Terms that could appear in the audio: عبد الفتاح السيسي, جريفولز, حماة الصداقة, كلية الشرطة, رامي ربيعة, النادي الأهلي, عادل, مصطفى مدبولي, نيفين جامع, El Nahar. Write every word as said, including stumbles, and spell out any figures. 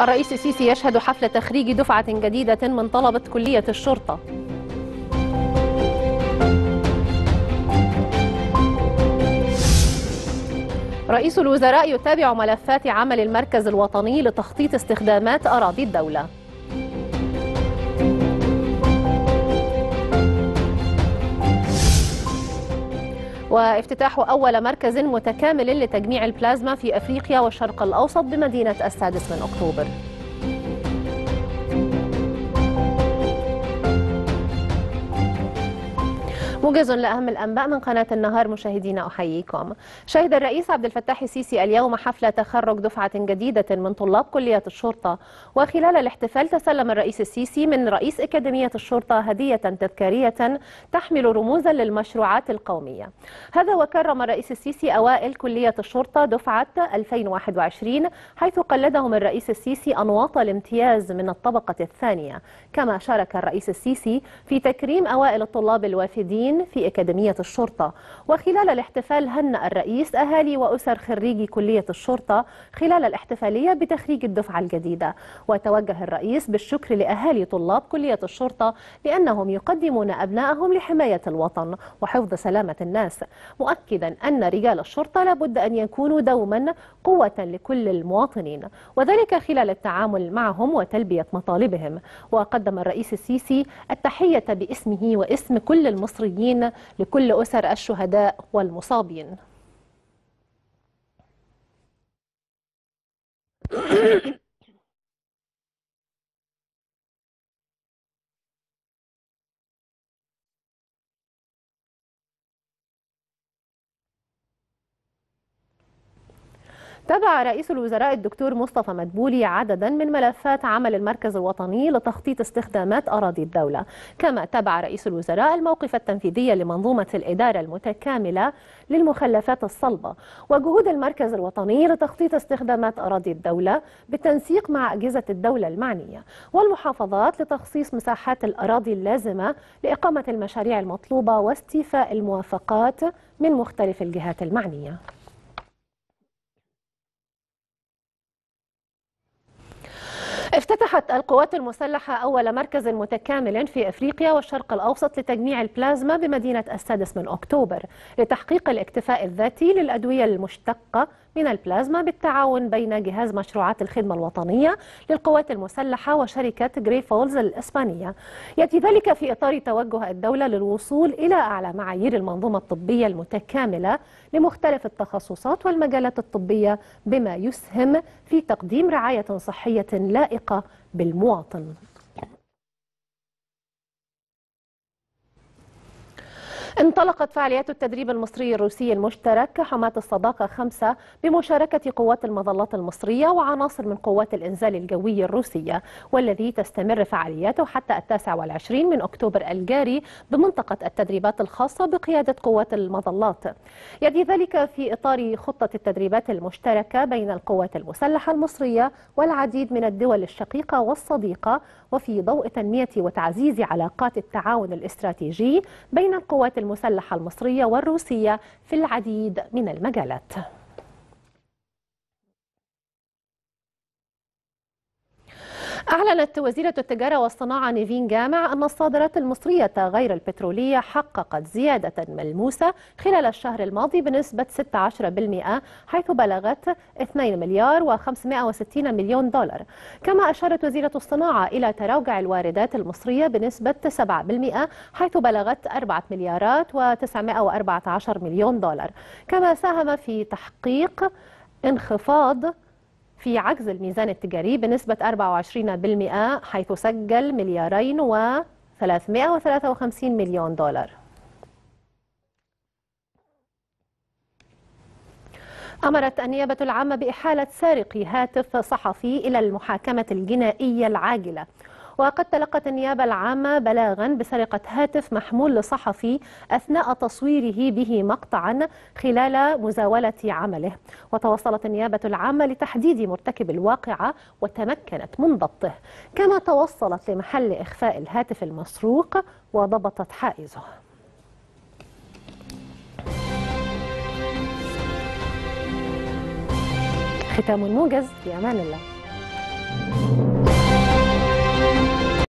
الرئيس السيسي يشهد حفل تخريج دفعة جديدة من طلبة كلية الشرطة. رئيس الوزراء يتابع ملفات عمل المركز الوطني لتخطيط استخدامات أراضي الدولة. وافتتاح أول مركز متكامل لتجميع البلازما في أفريقيا والشرق الأوسط بمدينة السادس من أكتوبر. موجز لأهم الأنباء من قناة النهار. مشاهدينا أحييكم. شهد الرئيس عبد الفتاح السيسي اليوم حفل تخرج دفعة جديدة من طلاب كلية الشرطة، وخلال الاحتفال تسلم الرئيس السيسي من رئيس أكاديمية الشرطة هدية تذكارية تحمل رموزا للمشروعات القومية. هذا وكرم الرئيس السيسي أوائل كلية الشرطة دفعة ألفين وواحد وعشرين، حيث قلدهم الرئيس السيسي أنواط الامتياز من الطبقة الثانية. كما شارك الرئيس السيسي في تكريم أوائل الطلاب الوافدين في أكاديمية الشرطة. وخلال الاحتفال هنأ الرئيس أهالي وأسر خريجي كلية الشرطة خلال الاحتفالية بتخريج الدفعة الجديدة. وتوجه الرئيس بالشكر لأهالي طلاب كلية الشرطة لأنهم يقدمون أبنائهم لحماية الوطن وحفظ سلامة الناس، مؤكدا أن رجال الشرطة لابد أن يكونوا دوما قوة لكل المواطنين، وذلك خلال التعامل معهم وتلبية مطالبهم. وقدم الرئيس السيسي التحية باسمه واسم كل المصريين لكل أسر الشهداء والمصابين. تابع رئيس الوزراء الدكتور مصطفى مدبولي عددا من ملفات عمل المركز الوطني لتخطيط استخدامات أراضي الدولة. كما تابع رئيس الوزراء الموقف التنفيذي لمنظومة الإدارة المتكاملة للمخلفات الصلبة وجهود المركز الوطني لتخطيط استخدامات أراضي الدولة بالتنسيق مع أجهزة الدولة المعنية والمحافظات لتخصيص مساحات الأراضي اللازمة لإقامة المشاريع المطلوبة واستيفاء الموافقات من مختلف الجهات المعنية. افتتحت القوات المسلحة أول مركز متكامل في أفريقيا والشرق الأوسط لتجميع البلازما بمدينة السادس من أكتوبر لتحقيق الاكتفاء الذاتي للأدوية المشتقة من البلازما بالتعاون بين جهاز مشروعات الخدمة الوطنية للقوات المسلحة وشركة جريفولز الإسبانية. يأتي ذلك في إطار توجه الدولة للوصول إلى أعلى معايير المنظومة الطبية المتكاملة لمختلف التخصصات والمجالات الطبية، بما يسهم في تقديم رعاية صحية لائقة بالمواطن. انطلقت فعاليات التدريب المصري الروسي المشترك حماة الصداقة خمسة بمشاركة قوات المظلات المصرية وعناصر من قوات الإنزال الجوي الروسية، والذي تستمر فعالياته حتى التاسع والعشرين من أكتوبر الجاري بمنطقة التدريبات الخاصة بقيادة قوات المظلات. يأتي ذلك في إطار خطة التدريبات المشتركة بين القوات المسلحة المصرية والعديد من الدول الشقيقة والصديقة، وفي ضوء تنمية وتعزيز علاقات التعاون الاستراتيجي بين القوات المسلحة المصرية والروسية في العديد من المجالات. أعلنت وزيرة التجارة والصناعة نيفين جامع أن الصادرات المصرية غير البترولية حققت زيادة ملموسة خلال الشهر الماضي بنسبة ستة عشر بالمئة، حيث بلغت اثنين مليار وخمسمائة وستين مليون دولار. كما أشارت وزيرة الصناعة إلى تراجع الواردات المصرية بنسبة سبعة بالمئة، حيث بلغت أربعة مليارات وتسعمائة وأربعة عشر مليون دولار. كما ساهم في تحقيق انخفاض في عجز الميزان التجاري بنسبة أربعة وعشرين بالمئة، حيث سجل مليارين وثلاثمائة وثلاثة وخمسين مليون دولار. أمرت النيابة العامة بإحالة سارق هاتف صحفي إلى المحاكمة الجنائية العاجلة. وقد تلقت النيابة العامة بلاغا بسرقة هاتف محمول لصحفي أثناء تصويره به مقطعا خلال مزاولة عمله. وتوصلت النيابة العامة لتحديد مرتكب الواقعة وتمكنت من ضبطه. كما توصلت لمحل إخفاء الهاتف المسروق وضبطت حائزه. ختام موجز. في أمان الله.